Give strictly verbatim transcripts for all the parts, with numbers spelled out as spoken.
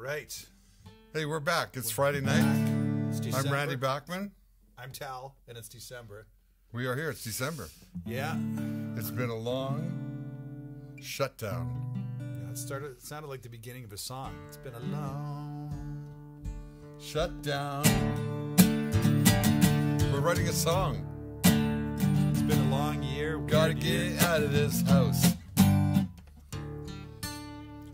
right. Hey, we're back. It's we're Friday back. night. It's December. I'm Randy Bachman. I'm Tal, and it's December. We are here. It's December. Yeah. It's been a long shutdown. Yeah, it started. It sounded like the beginning of a song. It's been a long shutdown. We're writing a song. It's been a long year. Gotta get year. out of this house.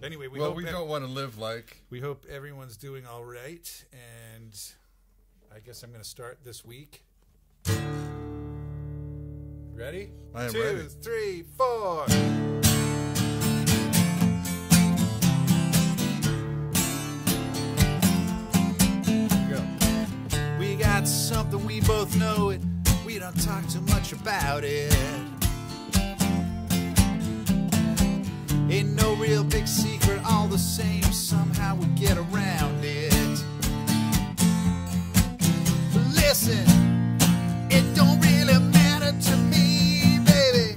Anyway, we well, hope we don't want to live like. We hope everyone's doing all right, and I guess I'm going to start this week. Ready? I am Two, ready. Two, three, four. Go. We got something we both know it. We don't talk too much about it. Ain't no real big secret, all the same, somehow we get around it. But listen, it don't really matter to me, baby.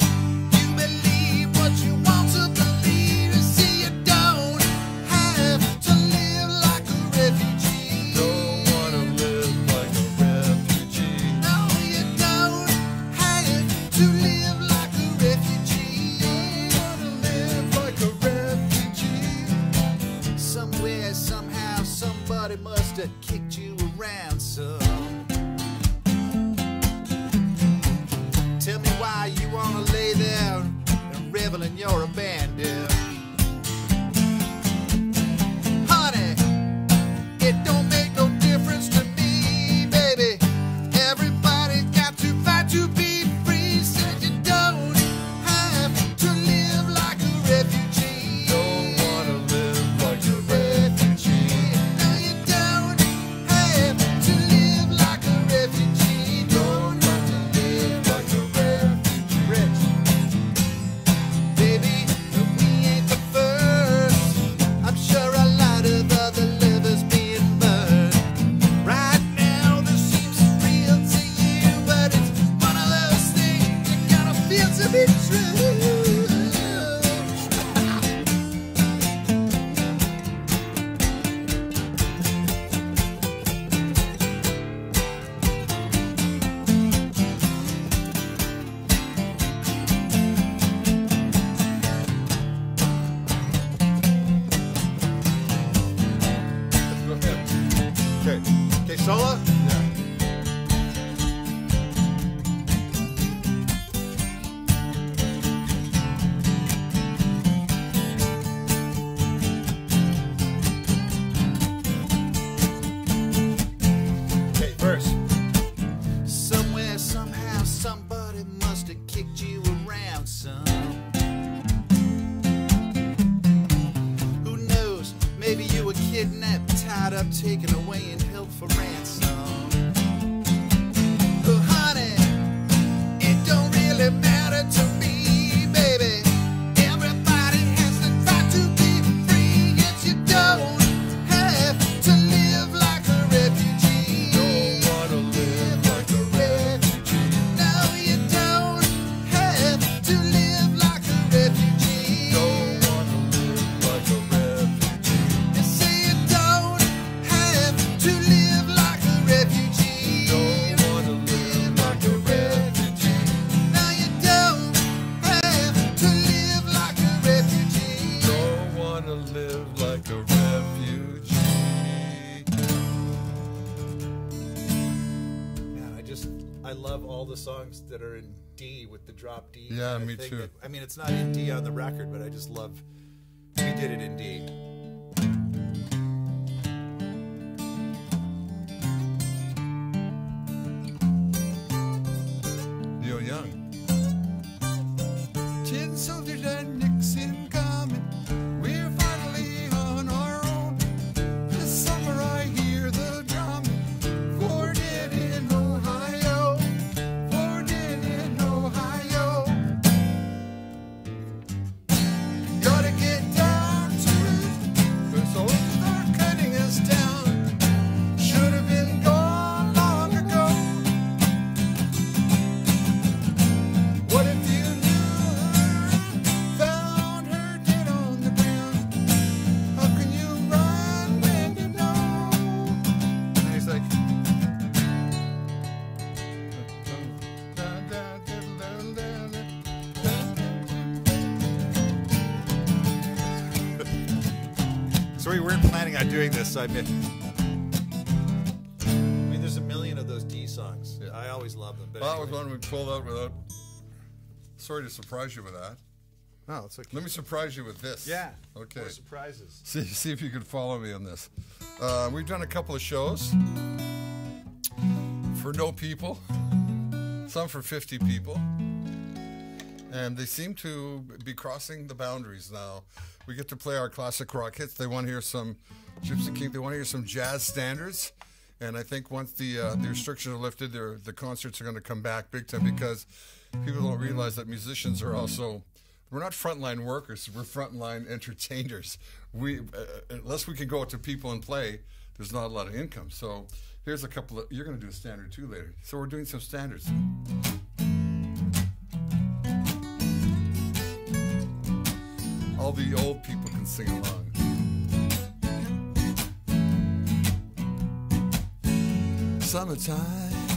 You believe what you want to believe. You see, you don't have to live like a refugee. Don't want to live like a refugee. No, you don't have to live like a refugee. Don't want to live like a refugee. Somewhere, somehow, somebody must have kicked you around some. Tell me why you wanna lay there and revel in your abandon. Honey, it don't make no difference to me, baby. Everybody's got to fight to be free. Said you don't have to live like a refugee. Don't wanna live like a refugee. No, you don't have to live like a refugee. Don't have to live like a baby, we ain't the first. I'm sure a lot of other lovers being burned. Right now, this seems real to you, but it's one of those things you gotta feel to be Okay. Okay, Sola? Yeah. Okay, verse. Somewhere, somehow, somebody must have kicked you around some. Who knows? Maybe you were kidnapped, tied up, taken away, and held for ransom. Oh, honey, it don't really matter to me, baby. Everybody has the right to be free. Yes, you don't have to live like a refugee. Don't want to live like a refugee. No, you don't have to live like a refugee. Don't want to live like a refugee. You say you don't to live like a refugee. Don't want to live like a refugee. Now you don't have to live like a refugee. Don't want to live like a refugee. Man, I just, I love all the songs that are in D with the drop D. Yeah, me too. That, I mean, it's not in D on the record, but I just love, we did it in D. Neil Young. Tin soldiers and Nixon coming. We're finally on our own. This summer I hear the drumming. Fort Did in Ohio. Fort Did in Ohio. Gotta get down to it. So we weren't planning on doing this. So I mean, I mean, there's a million of those D songs. Yeah. I always love them. But well, anyway. That was one we pulled out without. Sorry to surprise you with that. No, it's okay. Let me surprise you with this. Yeah. Okay. More surprises. See, see if you can follow me on this. Uh, we've done a couple of shows for no people, some for fifty people, and they seem to be crossing the boundaries now. We get to play our classic rock hits. They want to hear some Gypsy King. They want to hear some jazz standards. And I think once the uh, the restrictions are lifted, the concerts are going to come back big time, because people don't realize that musicians are also. We're not frontline workers, we're frontline entertainers. We, uh, unless we can go out to people and play, there's not a lot of income. So here's a couple of, you're gonna do a standard too later. So we're doing some standards. All the old people can sing along. Summertime,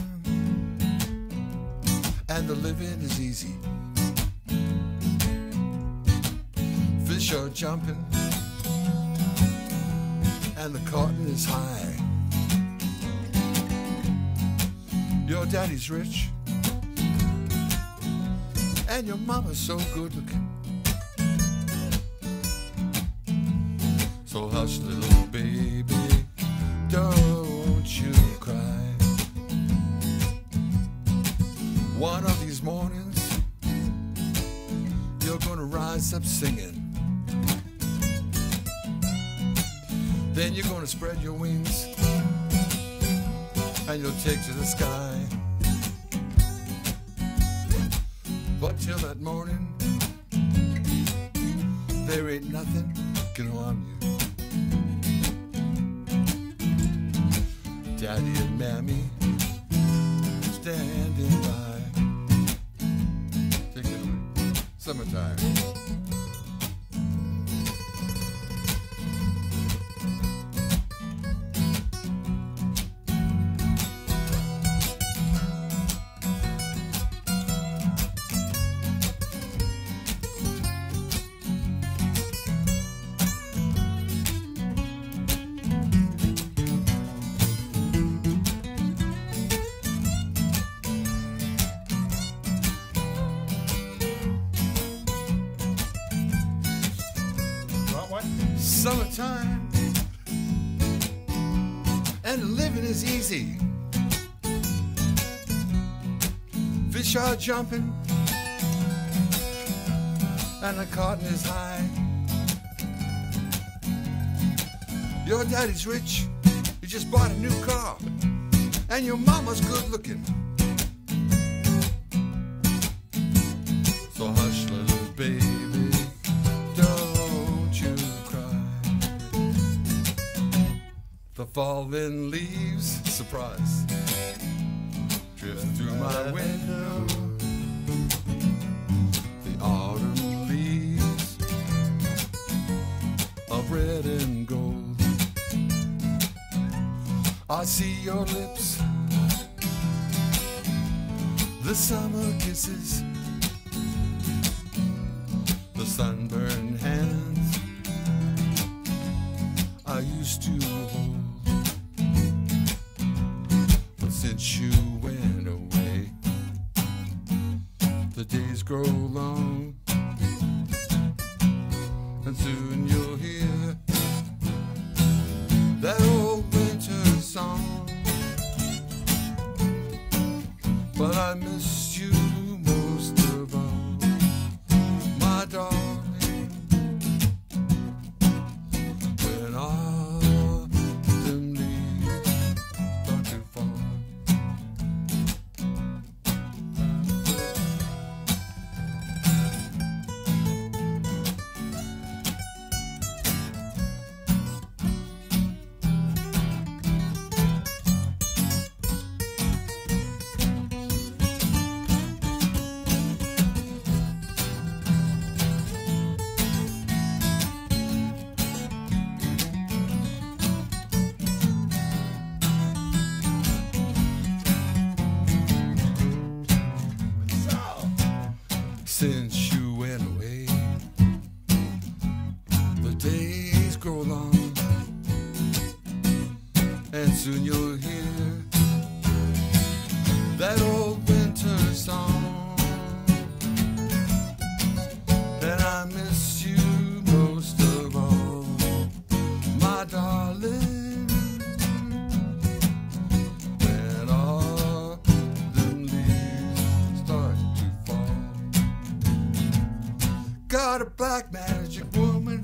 and the living is easy. Fish are jumping, and the cotton is high. Your daddy's rich, and your mama's so good looking. So hush, little baby, don't you cry. One of these mornings, you're gonna rise up singing. Then you're gonna spread your wings and you'll take to the sky. But till that morning, there ain't nothing can harm you. Daddy and Mammy standing by. Take it away. Summertime. Summertime, and living is easy. Fish are jumping, and the cotton is high. Your daddy's rich, you just bought a new car, and your mama's good looking. So hush, little baby. Falling leaves, surprise, drift through my window. The autumn leaves of red and gold. I see your lips, the summer kisses, the sunburned hands I used to hold. Since you went away, the days grow long, and soon you'll hear that old winter song. But I miss you most of all, my darling, when I grow long. and soon you'll hear that old winter song that I miss you most of all, my darling. Got a black magic woman,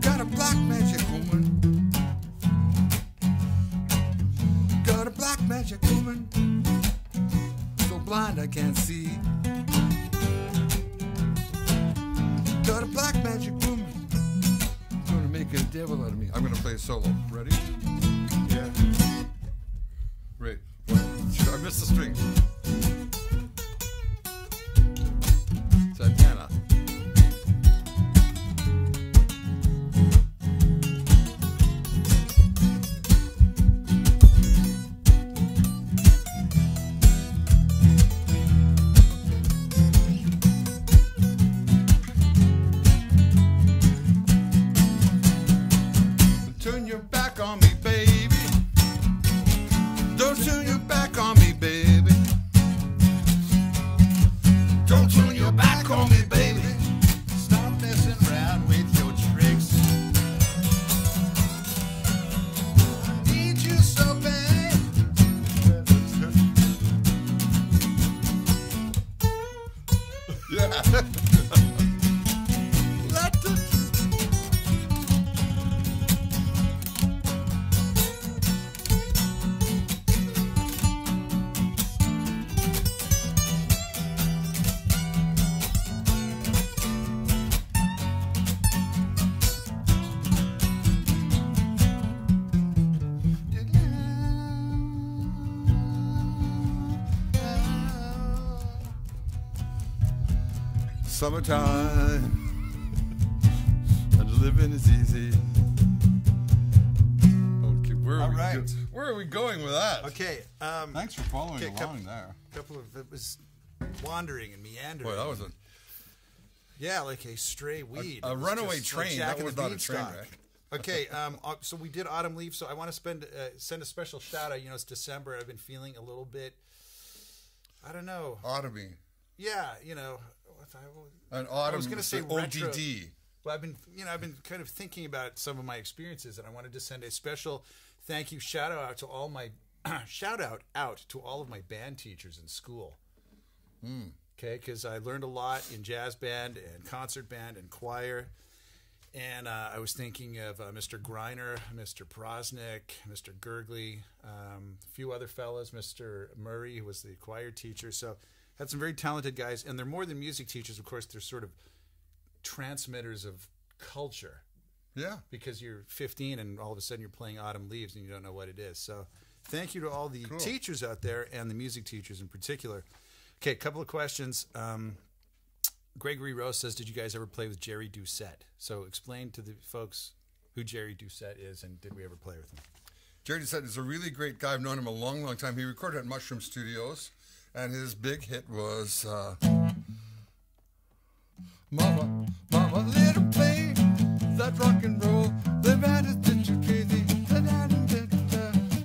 got a black magic woman, got a black magic woman, so blind I can't see. Got a black magic woman, gonna make a devil out of me. I'm gonna play a solo. Ready? Yeah. Right. One, two. I missed the string. Summertime and living is easy. Okay, where are, All we right. where are we going with that? Okay. Um, Thanks for following okay, along couple, there. A couple of it was wandering and meandering. Boy, that was a yeah, like a stray weed. A, a runaway train. Like that was not a train wreck. Okay, um, so we did Autumn Leaves. So I want to spend uh, send a special shout out. You know, it's December. I've been feeling a little bit. I don't know. Autumn-y. Yeah, you know. An autumn, I was going to say retro. O D D. Well, I've been, you know, I've been kind of thinking about some of my experiences, and I wanted to send a special thank you, shout out to all my shout out out to all of my band teachers in school. Mm. Okay, because I learned a lot in jazz band and concert band and choir, and uh, I was thinking of uh, Mister Greiner, Mister Prosnick, Mister Gurgley, um, a few other fellas, Mister Murray, who was the choir teacher. So. Had some very talented guys, and they're more than music teachers. Of course, they're sort of transmitters of culture. Yeah. Because you're fifteen, and all of a sudden you're playing Autumn Leaves, and you don't know what it is. So thank you to all the cool. teachers out there, and the music teachers in particular. Okay, a couple of questions. Um, Gregory Rose says, did you guys ever play with Jerry Doucette? So explain to the folks who Jerry Doucette is, and did we ever play with him? Jerry Doucette is a really great guy. I've known him a long, long time. He recorded at Mushroom Studios. And his big hit was uh, Mama, Mama, little baby, that rock and roll, the man is that you crazy.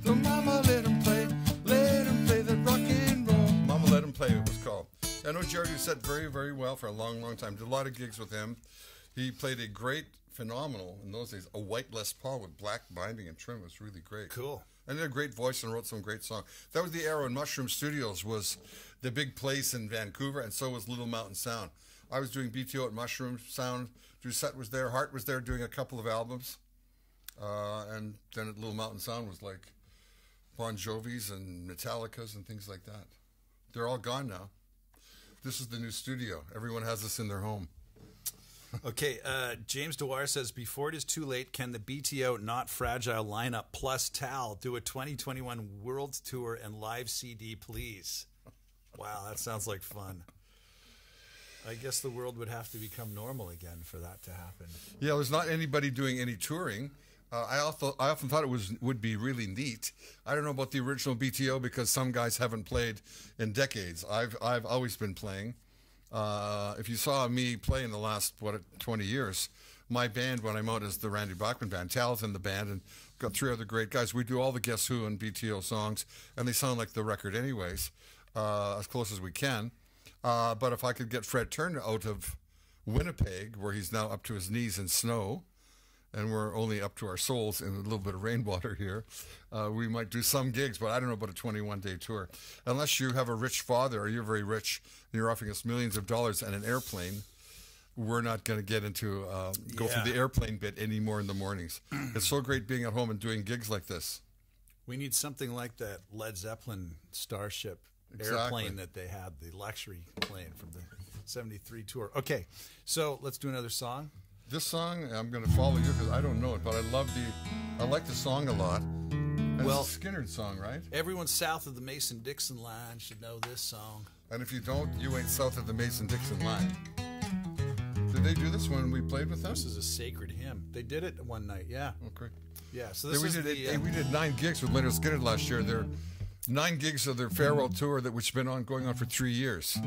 So Mama, let him play, let him play that rock and roll. Mama, let him play, it was called. I know Jerry Doucette very, very well for a long, long time. Did a lot of gigs with him. He played a great, phenomenal, in those days, a white Les Paul with black binding and trim. It was really great. Cool. And he had a great voice and wrote some great songs. That was the era when Mushroom Studios was the big place in Vancouver, and so was Little Mountain Sound. I was doing B T O at Mushroom Sound. Doucette was there. Hart was there doing a couple of albums. Uh, and then at Little Mountain Sound was like Bon Jovi's and Metallica's and things like that. They're all gone now. This is the new studio. Everyone has this in their home. Okay, uh, James Dewar says, before it is too late, can the B T O Not Fragile lineup plus Tal do a twenty twenty-one world tour and live C D, please? Wow, that sounds like fun. I guess the world would have to become normal again for that to happen. Yeah, there's not anybody doing any touring. Uh, I, also, I often thought it was would be really neat. I don't know about the original B T O because some guys haven't played in decades. I've, I've always been playing. Uh, if you saw me play in the last, what, twenty years, my band when I'm out is the Randy Bachman Band. Tal's in the band, and we've got three other great guys. We do all the Guess Who and B T O songs, and they sound like the record anyways, uh, as close as we can. Uh, but if I could get Fred Turner out of Winnipeg, where he's now up to his knees in snow, and we're only up to our souls in a little bit of rainwater here, uh, we might do some gigs, but I don't know about a twenty-one day tour. Unless you have a rich father, or you're very rich, and you're offering us millions of dollars and an airplane, we're not going to get into, uh, go yeah. through the airplane bit anymore in the mornings. It's so great being at home and doing gigs like this. We need something like that Led Zeppelin Starship exactly. airplane that they had, the luxury plane from the seventy-three tour. Okay, so let's do another song. This song, I'm going to follow you because I don't know it, but I love the, I like the song a lot. And well, it's a Skynyrd song, right? Everyone south of the Mason-Dixon line should know this song. And if you don't, you ain't south of the Mason-Dixon line. Did they do this when we played with them? This is a sacred hymn. They did it one night, yeah. Okay. Yeah, so this we is did, the... Uh, we did nine gigs with Lynyrd Skynyrd last year. They're nine gigs of their farewell tour, that which has been on, going on for three years.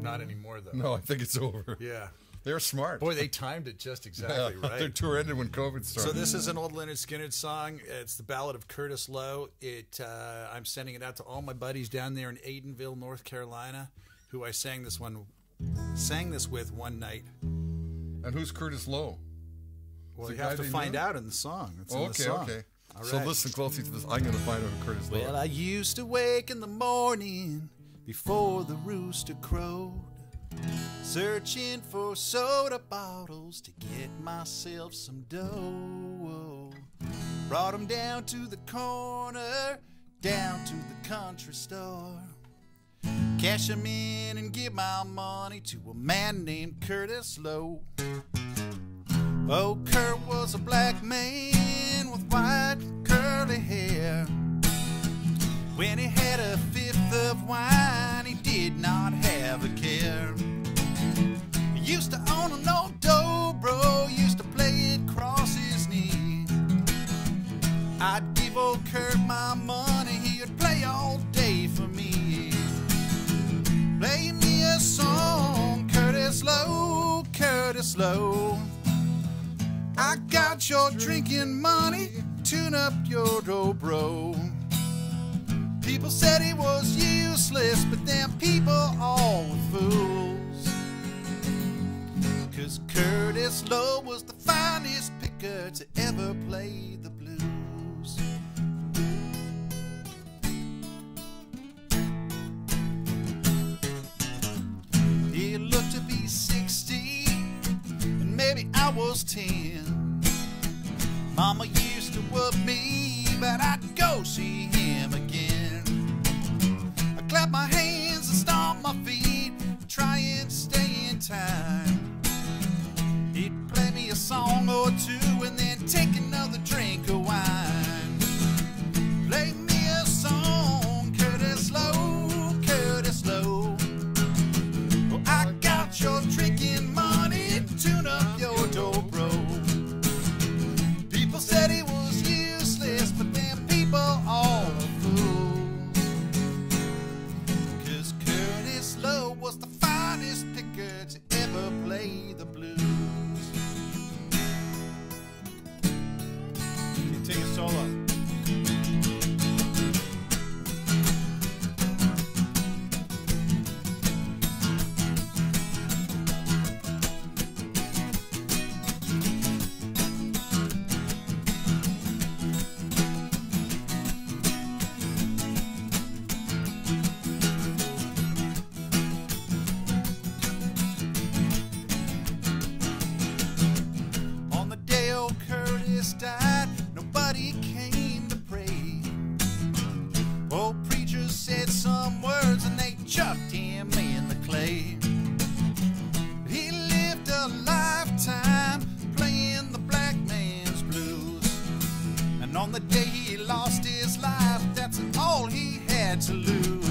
Not anymore, though. No, I think it's over. Yeah. They're smart. Boy, they timed it just exactly yeah, right. Their tour ended when COVID started. So this is an old Lynyrd Skynyrd song. It's the Ballad of Curtis Lowe. It, uh, I'm sending it out to all my buddies down there in Aidenville, North Carolina, who I sang this one, sang this with one night. And who's Curtis Lowe? Well, you have to find out in the song. It's in the song. Okay, okay. All right. So listen closely to this. I'm going to find out who Curtis Lowe. Well, I used to wake in the morning before the rooster crowed, searching for soda bottles to get myself some dough. Brought them down to the corner, down to the country store. Cash them in and give my money to a man named Curtis Lowe. Oh, Kurt was a black man with white curly hair. When he had a fifth of wine, he did not have a care. Used to own an old dobro, used to play it cross his knee. I'd give old Kurt my money, he'd play all day for me. Play me a song, Curtis Lowe, Curtis Lowe. I got your drinking money, tune up your dobro. People said he was useless, but them people all were fools. Cause Curtis Lowe was the finest picker to ever play the blues. He looked to be sixty, and maybe I was ten. Mama used to whoop me, but I'd go see him again. I clap my hands and stomp my feet, try and stay in time. Play me a song or two and then take another drink of wine. Play me a song, Curtis Lowe, Curtis Lowe. Oh, I got your drinking money, tune up your dobro. People said he was useless, but them people all were fools. Cause Curtis Lowe was the finest picker to ever play the blues. Take a solo. On the day old Curtis died, nobody came to pray. Old preacher said some words and they chucked him in the clay. He lived a lifetime playing the black man's blues. And on the day he lost his life, that's all he had to lose.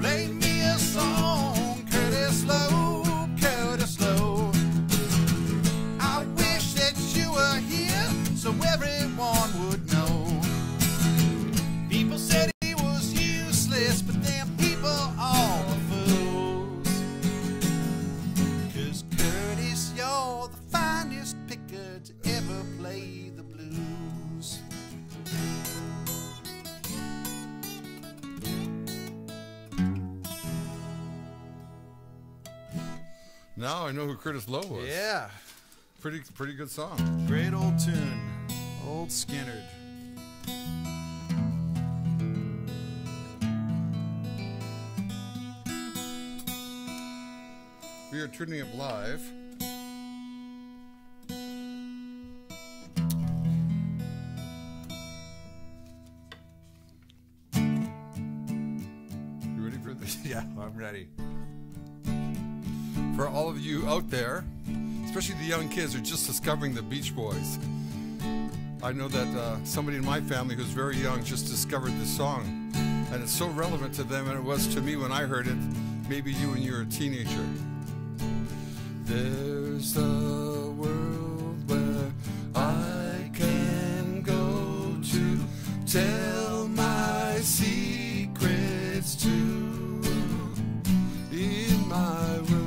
Play me a song, Curtis Lowe, Curtis Lowe. I wish that you were here so everyone would know. People said he was useless, but them people all are fools. Cause Curtis, you're the fire. play the blues. Now I know who Curtis Lowe was. Yeah. Pretty pretty good song. Great old tune. Old Skynyrd. We are turning up live. You ready for this? Yeah, I'm ready. For all of you out there, especially the young kids who are just discovering the Beach Boys. I know that uh, somebody in my family who's very young just discovered this song, and it's so relevant to them, and it was to me when I heard it. Maybe you when you're a teenager. There's a world where I can go to tell my secrets to in my room.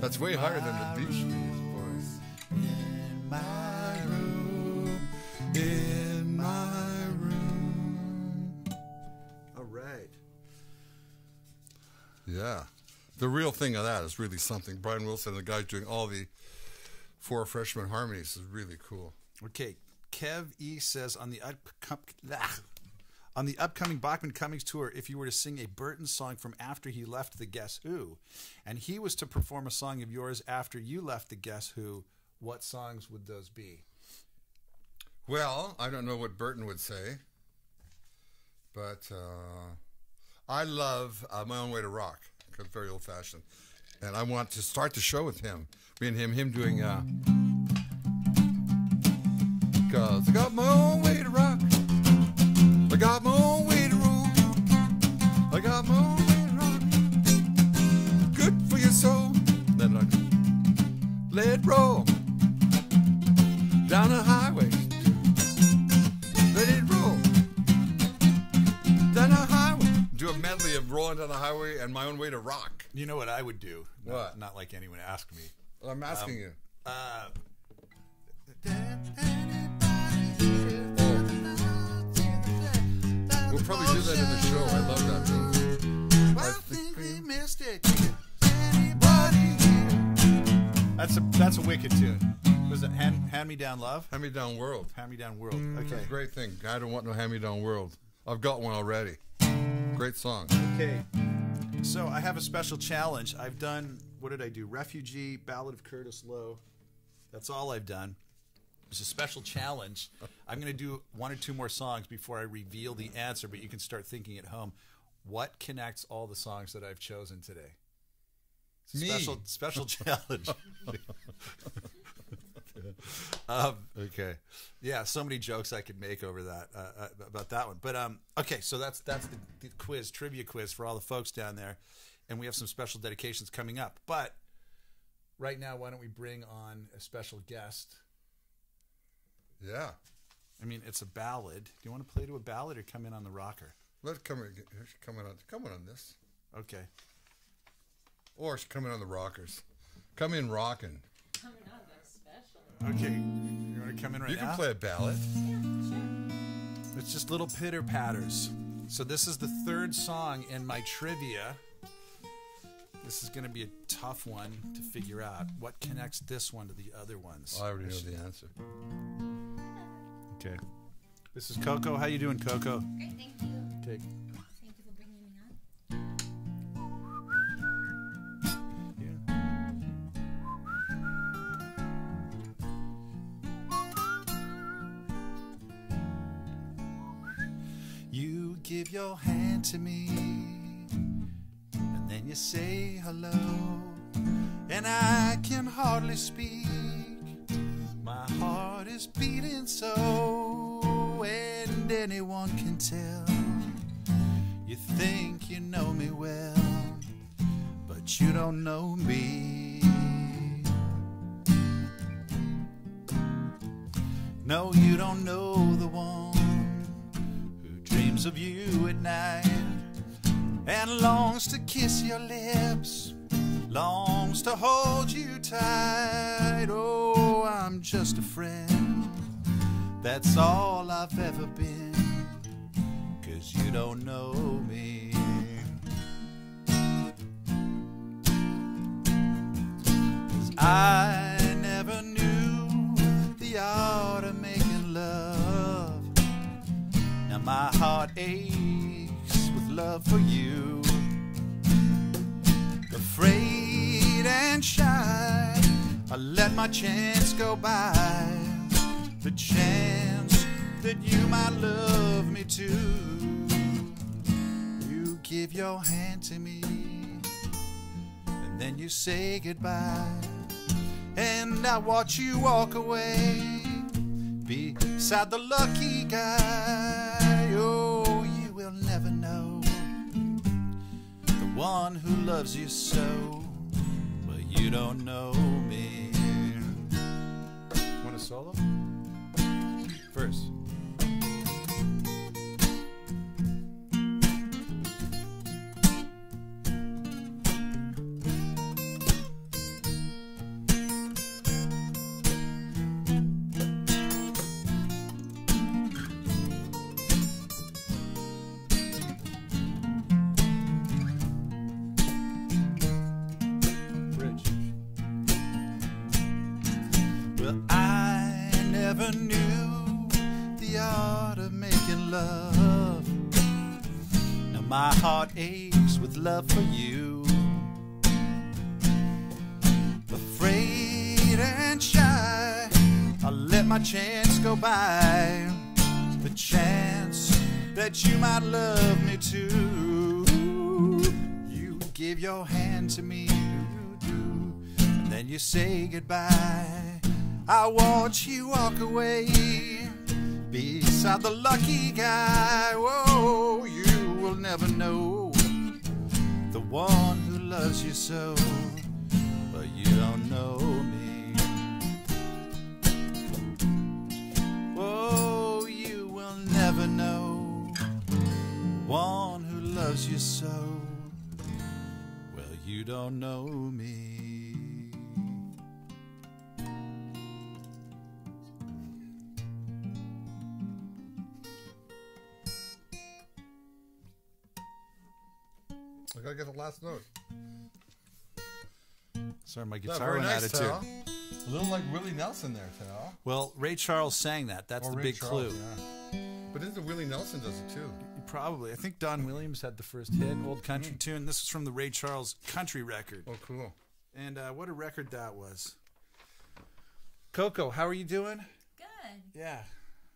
It's way higher than the Beach Boys. In my room, in my room. All right. Yeah. The real thing of that is really something. Brian Wilson and the guys doing all the Four Freshmen harmonies is really cool. Okay. Kev E says on the on the upcoming Bachman Cummings tour, if you were to sing a Burton song from after he left the Guess Who, and he was to perform a song of yours after you left the Guess Who, what songs would those be? Well, I don't know what Burton would say, but uh, I love uh, My Own Way to Rock. I'm very old-fashioned, and I want to start the show with him. Me and him, him doing, uh, 'cause I got my own way to rock. I got my own way to roll. I got my own way to rock. Good for your soul. Let it, let it roll down the highway. Let it roll down the highway. Do a medley of Rolling Down the Highway and My Own Way to Rock. You know what I would do? What? Not, not like anyone asked me. Well, I'm asking um, you. Uh, Did anybody hear? do that in the show. I love that thing. I think we missed it. That's a that's a wicked tune. Was it hand, hand Me Down Love? Hand Me Down World. Hand Me Down World. Okay. That's a great thing. I don't want no Hand Me Down World. I've got one already. Great song. Okay. So I have a special challenge. I've done, what did I do? Refugee, Ballad of Curtis Lowe. That's all I've done. It's a special challenge. I'm going to do one or two more songs before I reveal the answer, but you can start thinking at home. What connects all the songs that I've chosen today? Me. Special, special challenge. um, okay. Yeah, so many jokes I could make over that, uh, about that one. But um, okay, so that's that's the, the quiz, trivia quiz for all the folks down there, and we have some special dedications coming up. But right now, why don't we bring on a special guest? Yeah. I mean, it's a ballad. Do you want to play to a ballad or come in on the rocker? Let's come in, come in on, come in on this. Okay. Or come in on the rockers. Come in rocking. Coming on, that's special. Okay. You want to come in right now? You can now? play a ballad. Yeah, sure. It's just little pitter-patters. So this is the third song in my trivia. This is going to be a tough one to figure out. What connects this one to the other ones? Oh, I already know the answer. Okay. This is Coco. How you doing, Coco? Great, thank you. Okay. Thank you for bringing me on. Yeah. You give your hand to me, and then you say hello, and I can hardly speak. My heart is beating so, and anyone can tell. You think you know me well, but you don't know me. No, you don't know the one who dreams of you at night and longs to kiss your lips, longs to hold you tight. Oh, I'm just a friend, that's all I've ever been, 'cause you don't know me. I never knew the art of making love. Now my heart aches with love for you. Afraid and shy, I let my chance go by, the chance that you might love me too. You give your hand to me, and then you say goodbye, and I watch you walk away beside the lucky guy. Oh, you will never know the one who loves you so. You don't know me. Want a solo? First. Love for you, afraid and shy, I let my chance go by, the chance that you might love me too. You give your hand to me, and then you say goodbye, I watch you walk away beside the lucky guy. Whoa, you will never know the one who loves you so, but you don't know me. Oh, you will never know one who loves you so. Well, you don't know me. I gotta get the last note. Sorry, my guitar went out of tune. A little like Willie Nelson there, Tal. Well, Ray Charles sang that. That's oh, the Ray big Charles, clue. Yeah. But isn't Willie Nelson does it too? Probably. I think Don Williams had the first hit, old country mm. tune. This is from the Ray Charles country record. Oh, cool. And uh, what a record that was. Coco, how are you doing? Good. Yeah.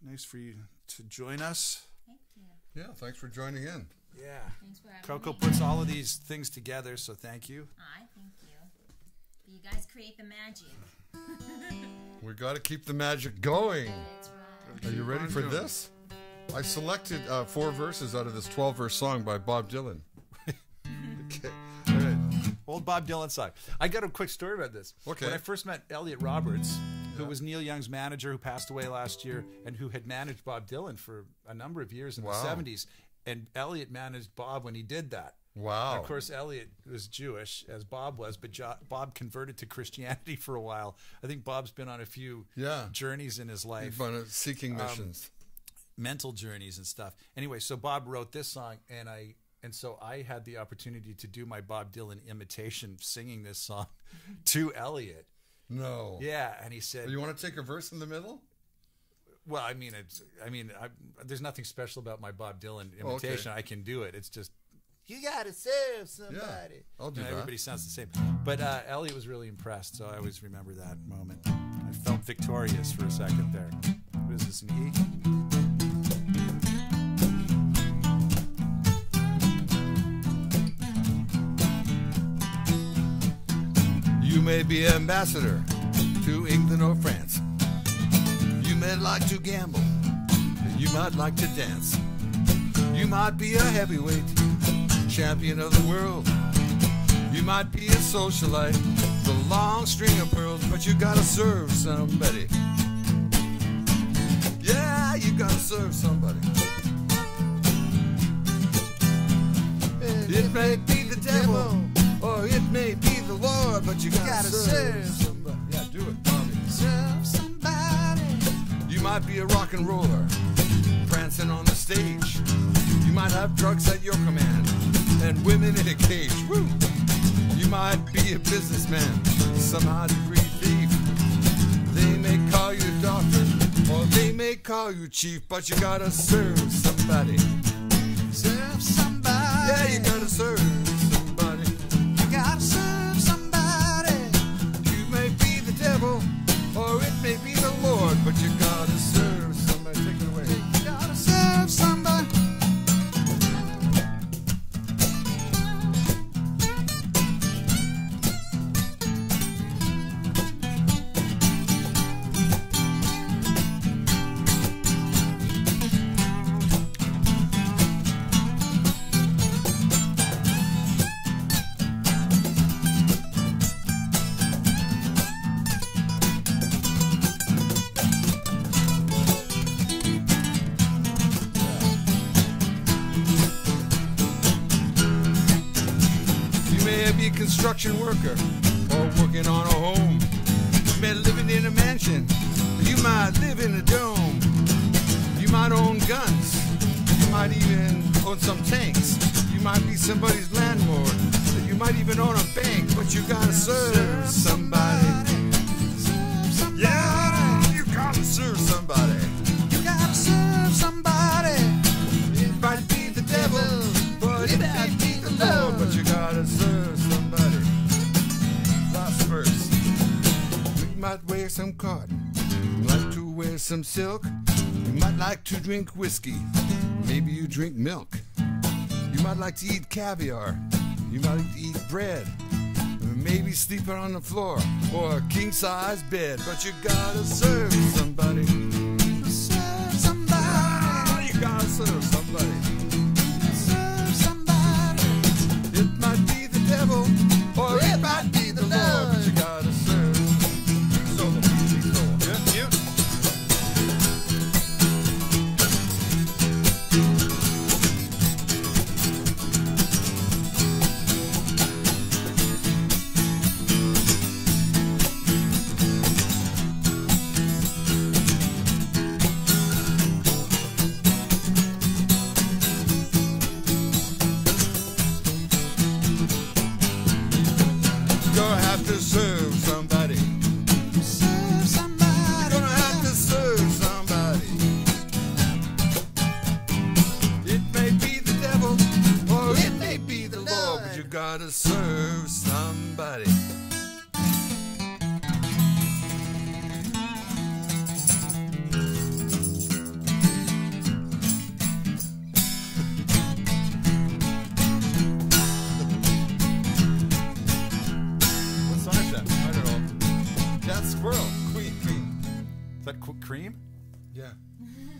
Nice for you to join us. Thank you. Yeah, thanks for joining in. Yeah. Thanks for having Coco me. Puts all of these things together, so thank you. I thank you. You guys create the magic. We got to keep the magic going. That's right. Are you ready for this? I selected uh, four verses out of this twelve-verse song by Bob Dylan. Okay. All right. Old Bob Dylan song. I got a quick story about this. Okay. When I first met Elliot Roberts, who was Neil Young's manager, who passed away last year, and who had managed Bob Dylan for a number of years in wow. the seventies, and Elliot managed Bob when he did that. Wow. And of course, Elliot was Jewish, as Bob was, but jo Bob converted to Christianity for a while. I think Bob's been on a few yeah. journeys in his life. He's been on seeking missions. Um, mental journeys and stuff. Anyway, so Bob wrote this song, and I and so I had the opportunity to do my Bob Dylan imitation singing this song to Elliot. No. Yeah, and he said, "You want to take a verse in the middle?" Well, I mean, it's, I mean, I, there's nothing special about my Bob Dylan imitation. Okay. I can do it. It's just you gotta save somebody. Yeah, I'll do and that. Everybody sounds the same. But uh, Elliot was really impressed, so I always remember that moment. I felt victorious for a second there. What is this, an E? You may be ambassador to England or France. You may like to gamble. You might like to dance. You might be a heavyweight, champion of the world. You might be a socialite, the long string of pearls. But you gotta serve somebody. Yeah, you gotta serve somebody. It may be the devil, or it may be the Lord, but you gotta, gotta serve, serve somebody. Yeah, do it, Bobby. Serve somebody. You might be a rock and roller, prancing on the stage. You might have drugs at your command, and women in a cage. Woo! You might be a businessman, some high-degree thief. They may call you doctor, or they may call you chief, but you gotta serve somebody. Serve somebody. Yeah, you gotta serve. But you gotta serve somebody. Take it away. You gotta serve somebody. Construction worker or working on a home. You may live in a mansion, you might live in a dome. You might own guns, you might even own some tanks. You might be somebody's landlord, you might even own a bank, but you gotta serve somebody. Yeah, you gotta serve somebody. You gotta serve somebody. It might be the devil, but it might be the Lord, but you gotta serve somebody. First, you might wear some cotton, you like to wear some silk, you might like to drink whiskey, maybe you drink milk, you might like to eat caviar, you might like to eat bread, maybe sleeping on the floor or a king-size bed, but you gotta serve somebody. You serve somebody. Ah, you gotta serve somebody. You serve somebody. It might be the devil, or it might be the Lord.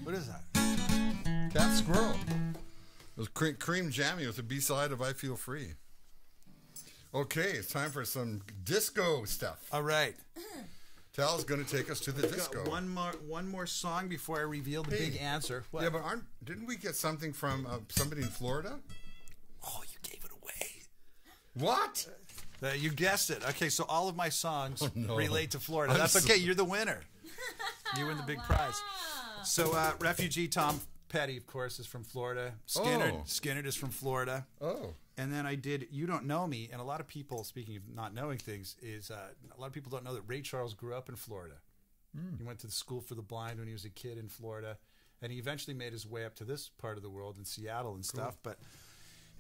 What is that? Cat Squirrel. It was cre Cream Jammy with the B-side of I Feel Free. Okay, it's time for some disco stuff. All right. Tal's going to take us to the I've disco. Got one more, one more song before I reveal the hey. big answer. What? Yeah, but aren't, didn't we get something from uh, somebody in Florida? Oh, you gave it away. What? Uh, you guessed it. Okay, so all of my songs oh, no. relate to Florida. I'm That's so okay. You're the winner. You win the big wow. prize. So uh, refugee Tom Petty, of course, is from Florida. Skynyrd, oh. Skynyrd is from Florida. Oh. And then I did You Don't Know Me, and a lot of people, speaking of not knowing things, is uh, a lot of people don't know that Ray Charles grew up in Florida. Mm. He went to the School for the Blind when he was a kid in Florida, and he eventually made his way up to this part of the world in Seattle and stuff, cool. but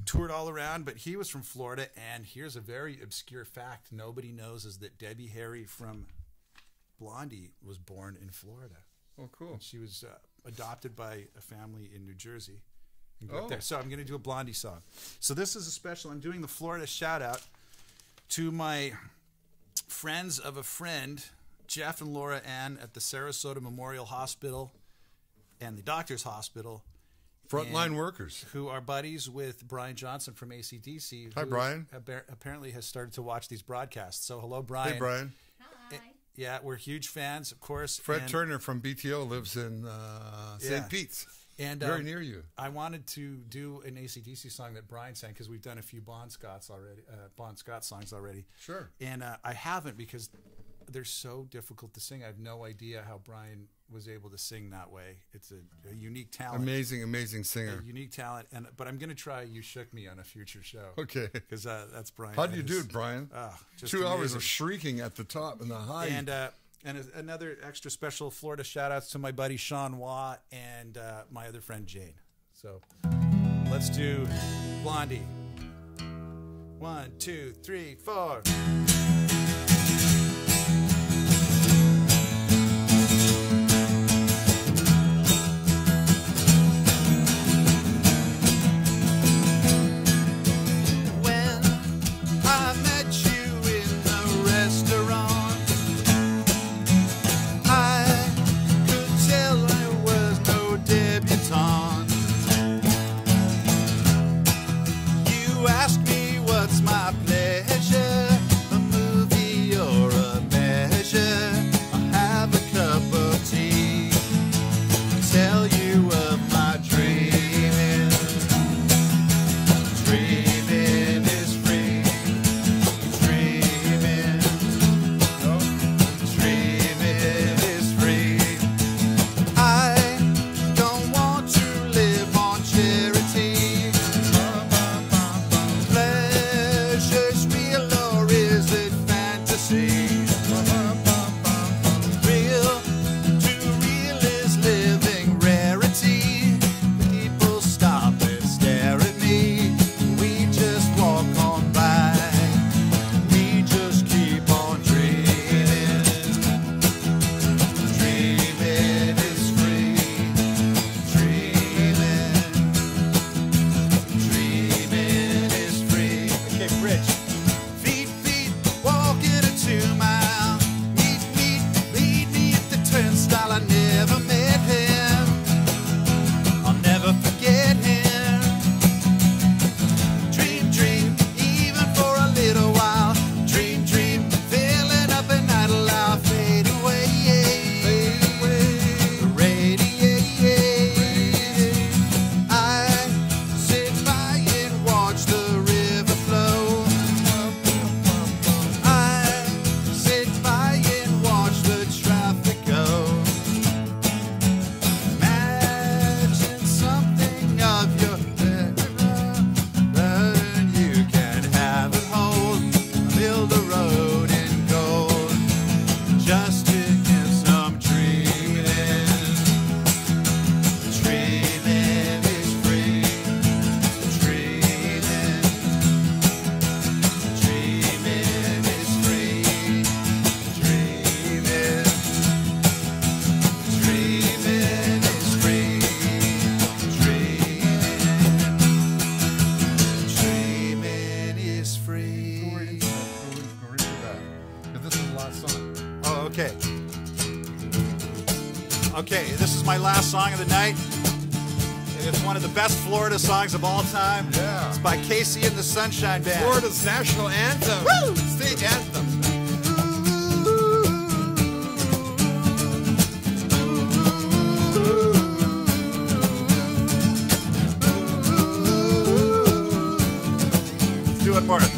toured all around. But he was from Florida, and here's a very obscure fact nobody knows is that Debbie Harry from Blondie was born in Florida. Oh, cool. And she was uh, adopted by a family in New Jersey. Oh. There. So I'm going to do a Blondie song. So this is a special. I'm doing the Florida shout out to my friends of a friend, Jeff and Laura Ann at the Sarasota Memorial Hospital and the Doctor's Hospital. Frontline workers. Who are buddies with Brian Johnson from A C D C. Hi, Brian. Apparently has started to watch these broadcasts. So hello, Brian. Hey, Brian. Hi. Yeah, we're huge fans, of course. Fred and Turner from B T O lives in uh, Saint Yeah. Pete's. And, um, very near you. I wanted to do an A C D C song that Brian sang because we've done a few Bon Scotts already, uh, Bon Scott songs already. Sure. And uh, I haven't because they're so difficult to sing. I have no idea how Brian was able to sing that way. It's a, a unique talent. Amazing, amazing singer. A unique talent. And but I'm going to try You Shook Me on a future show. Okay. Because uh, that's Brian. How do you his, do it, Brian? Uh, just Two amazing. hours of shrieking at the top and the high. And. Uh, And another extra special Florida shout-outs to my buddy Sean Waugh and uh, my other friend Jane. So let's do Blondie. One, two, three, four. Ask me what's my pleasure, the moon. song of the night. It's one of the best Florida songs of all time. Yeah. It's by Casey and the Sunshine Band. Florida's national anthem. Woo! State anthem. Let's do it for us.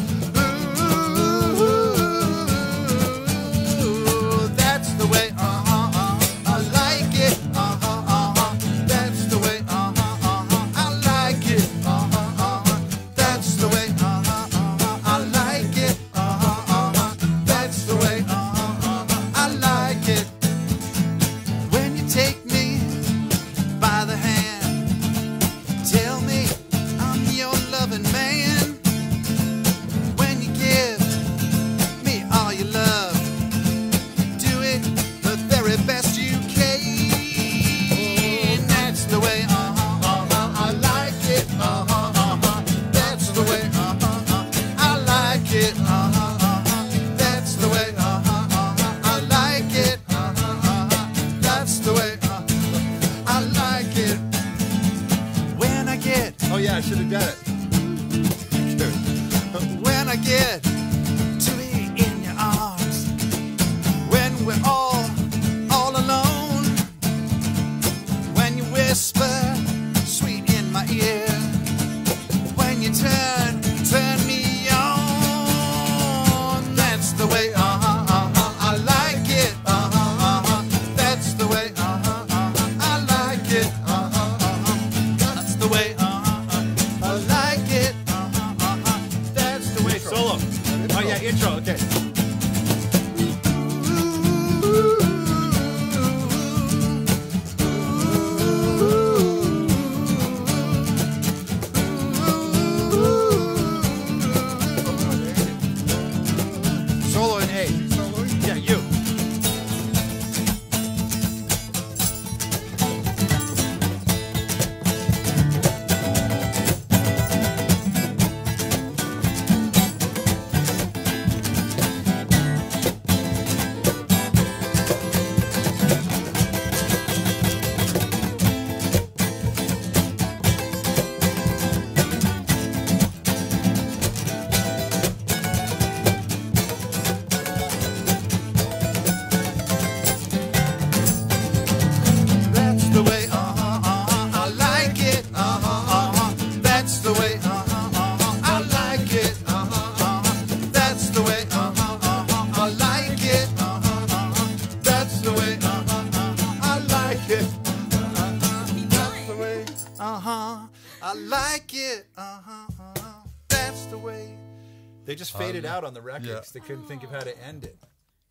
They just faded um, out on the records. Yeah. They couldn't think of how to end it.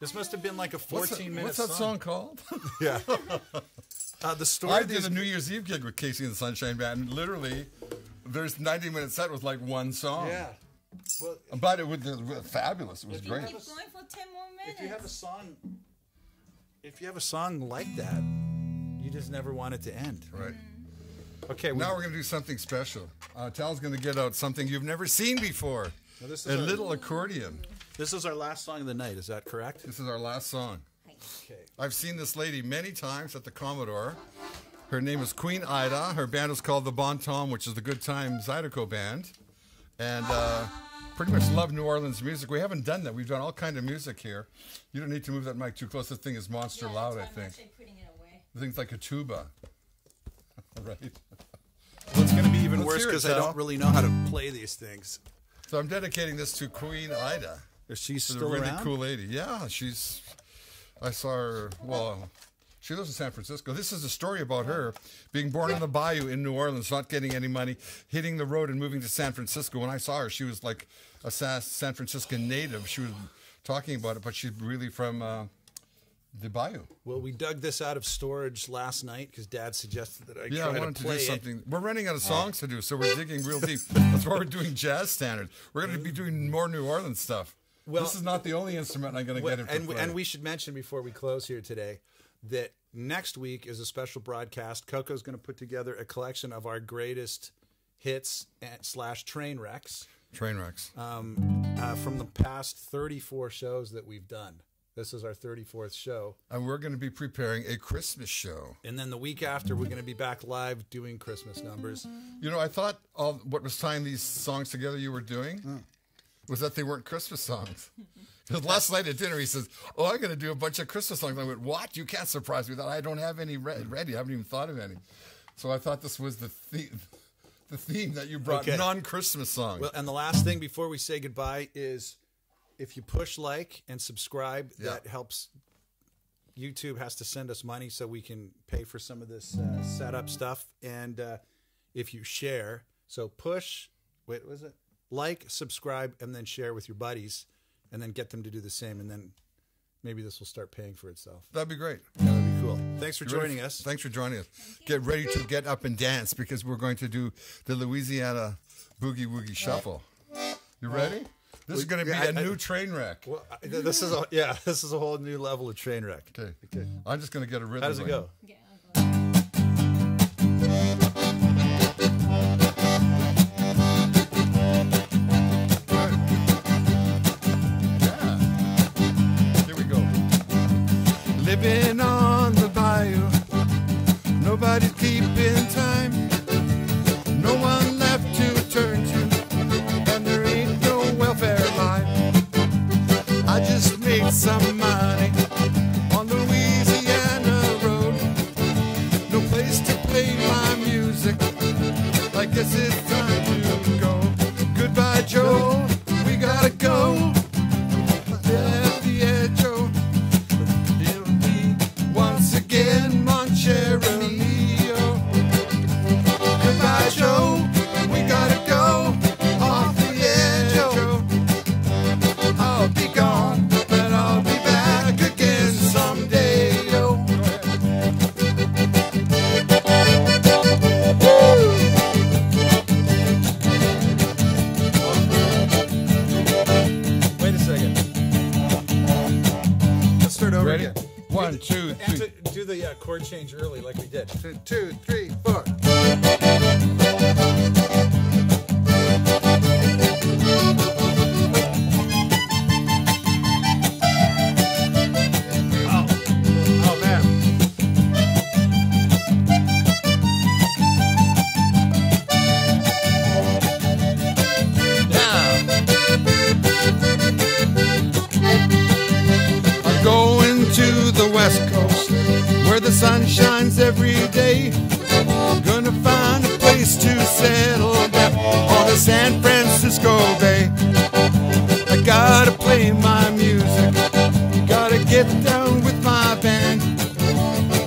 This must have been like a fourteen-minute what's, what's that song, song called? Yeah. uh, the story. I did these... a New Year's Eve gig with Casey and the Sunshine Band. And literally, there's ninety-minute set with like one song. Yeah. Well, but it was, it was fabulous. It was great. Keep going for ten more minutes. If you have a song, if you have a song like that, you just never want it to end, right? Mm-hmm. Okay. We... Now we're gonna do something special. Uh, Tal's gonna get out something you've never seen before. Now, this is a our, little accordion. This is our last song of the night, is that correct? This is our last song. Okay. I've seen this lady many times at the Commodore. Her name is Queen Ida. Her band is called the Bon Tom, which is the Good Time Zydeco Band. And uh, pretty much love New Orleans music. We haven't done that. We've done all kind of music here. You don't need to move that mic too close. The thing is monster yeah, loud, I think. Putting it away. The thing's like a tuba. Right? Well, it's going to be even Let's worse because I don't really know how to play these things. So I'm dedicating this to Queen Ida. Is she still around? She's a really cool lady. Yeah, she's, I saw her, well, she lives in San Francisco. This is a story about her being born on the bayou in New Orleans, not getting any money, hitting the road and moving to San Francisco. When I saw her, she was like a San Franciscan native. She was talking about it, but she's really from uh, the bayou. Well, we dug this out of storage last night because Dad suggested that I yeah, try I wanted to, play to do something. It. We're running out of songs to do, so we're digging real deep. That's why we're doing jazz standards. We're going to be doing more New Orleans stuff. Well, this is not the only instrument I'm going to well, get. And we, and we should mention before we close here today that next week is a special broadcast. Coco's going to put together a collection of our greatest hits and slash train wrecks. Train wrecks um, uh, from the past thirty-four shows that we've done. This is our thirty-fourth show. And we're going to be preparing a Christmas show. And then the week after, we're going to be back live doing Christmas numbers. You know, I thought all what was tying these songs together you were doing mm. was that they weren't Christmas songs. Because last night at dinner, he says, oh, I'm going to do a bunch of Christmas songs. And I went, what? You can't surprise me. That I don't have any re ready. I haven't even thought of any. So I thought this was the theme. The theme that you brought, okay. Non-Christmas songs. Well, and the last thing before we say goodbye is, if you push like and subscribe, yeah. that helps. YouTube has to send us money so we can pay for some of this uh, setup stuff. And uh, if you share, so push, wait, what was it? Like, subscribe, and then share with your buddies, and then get them to do the same, and then maybe this will start paying for itself. That'd be great. Yeah, that'd be cool. Thanks for joining us. Thanks for joining us. Get ready to get up and dance because we're going to do the Louisiana Boogie Woogie Shuffle. You ready? This we, is going to be I, a new I, train wreck. Well, I, this is a, yeah, this is a whole new level of train wreck. Okay. Okay. I'm just going to get a rhythm. How does it go? Yeah. Living on the bayou, nobody's keeping time, no one left to turn to, and there ain't no welfare line. I just made some money on the Louisiana road, no place to play my music, I guess it's time to go. Goodbye Joe, we gotta go. Chord change early like we did. Two, two, three, four. Sun shines every day. Gonna find a place to settle down on the San Francisco Bay. I gotta play my music, gotta get down with my band.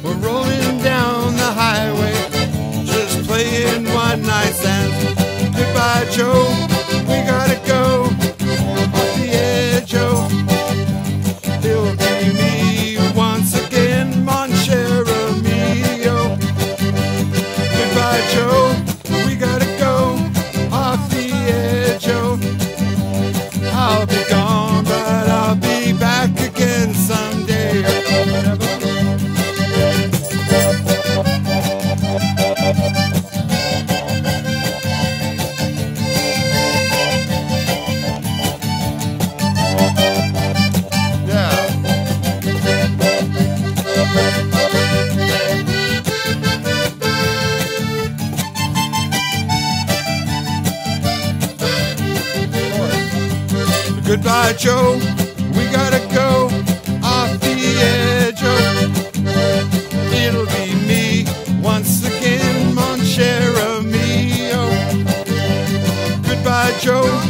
We're rolling down the highway, just playing one night stands. Goodbye Joe, we gotta go. Off the edge, Joe. It'll be me once again, Monchero. Joe, we gotta go off the edge, Joe. I'll be gone, but I'll be back again someday. Goodbye, Joe, we gotta go off the edge, Joe. It'll be me once again, mon cher ami, oh. Goodbye, Joe,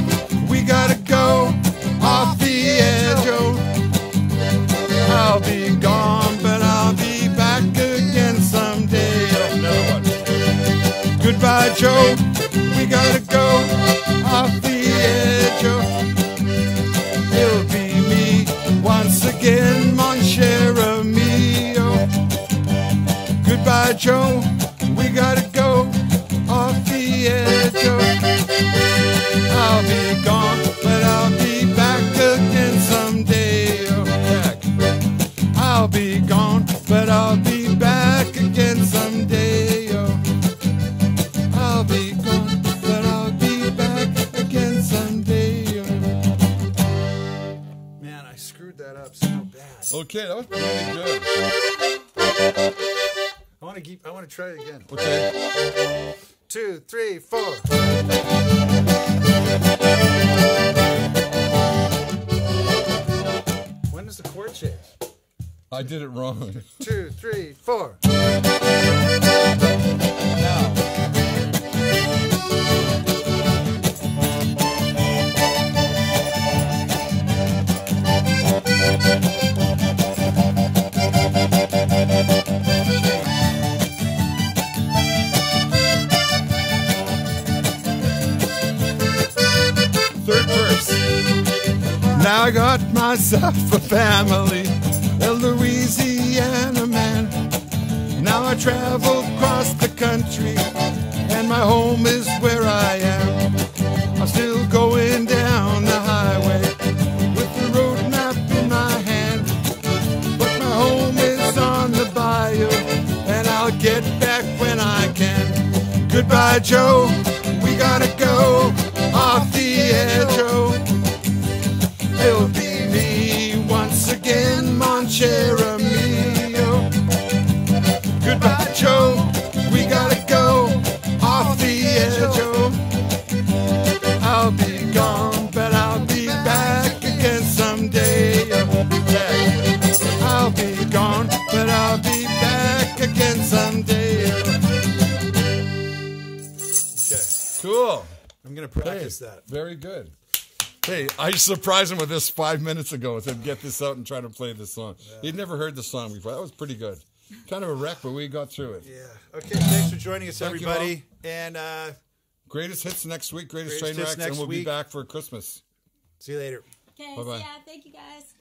we gotta go off the edge, Joe. I'll be gone, but I'll be back again someday. Goodbye, Joe, we gotta go off the edge, Joe. Again, mon cher amio. Goodbye, Joe. We gotta go off the edge. I'll be gone, but I'll be back again someday. I'll be gone, but I'll be back again someday. I'll be gone, but I'll be back again someday. Man, I screwed that up so bad. Okay, that was pretty good. I want to keep. I want to try it again. Okay. Two, three, four. When is the chord change? I did it wrong. Two, three, four. Now. Now I got myself a family, a Louisiana man. Now I travel across the country, and my home is where I am. I'm still going down the highway with the road map in my hand. But my home is on the bayou, and I'll get back when I can. Goodbye, Joe, we gotta go off the air, Joe. It'll be me once again, mon cher amigo. Goodbye, Joe, we gotta go off the air, Joe. I'll be gone, but I'll be back again someday. I'll be gone, but I'll be back again someday. Okay, cool. I'm gonna practice hey, that. Very good. Hey, I surprised him with this five minutes ago. I said, get this out and try to play this song. Yeah. He'd never heard the song before. That was pretty good. Kind of a wreck, but we got through it. Yeah. Okay, thanks for joining us, Thank everybody. And uh, greatest hits next week, greatest, greatest train wrecks, and we'll week. be back for Christmas. See you later. Okay, bye-bye. Yeah, thank you guys.